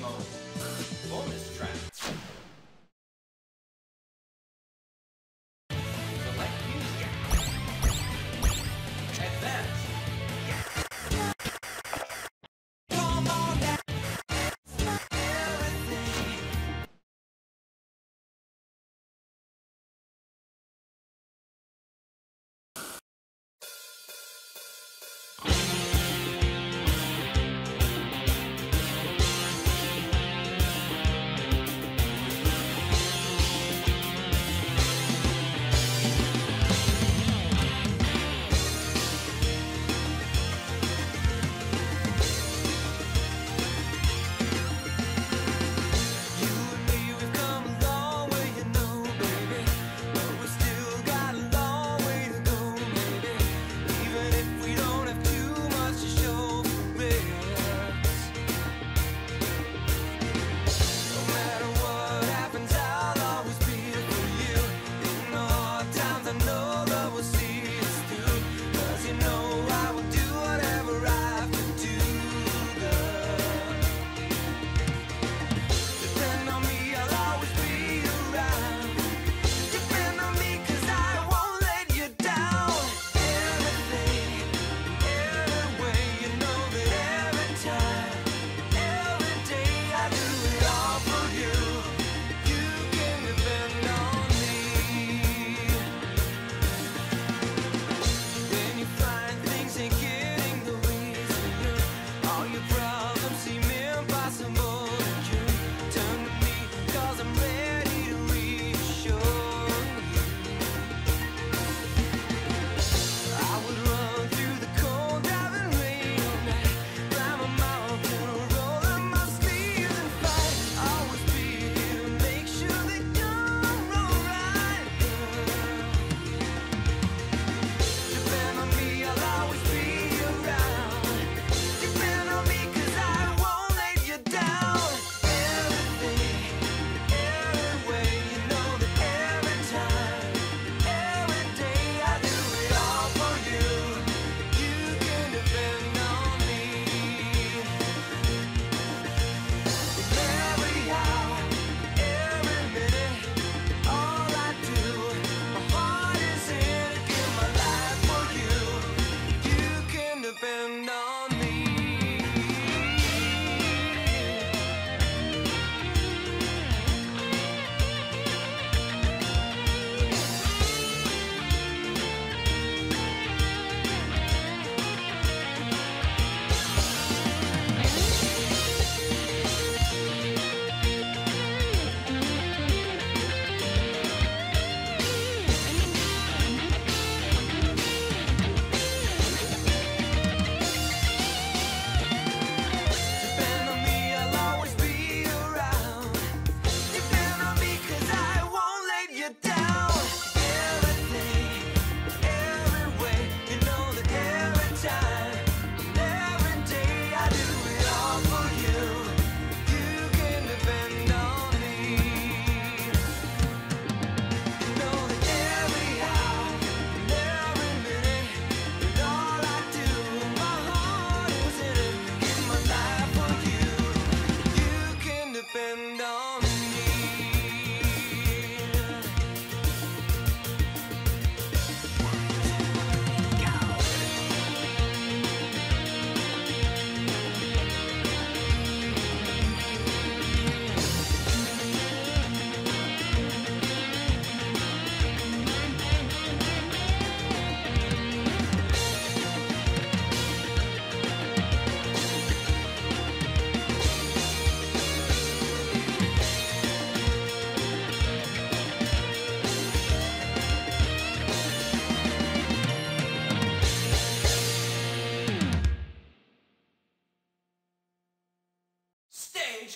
Play Mode, Bonus Track. Select Music. Advance. Come on down. Everything.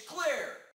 Clear.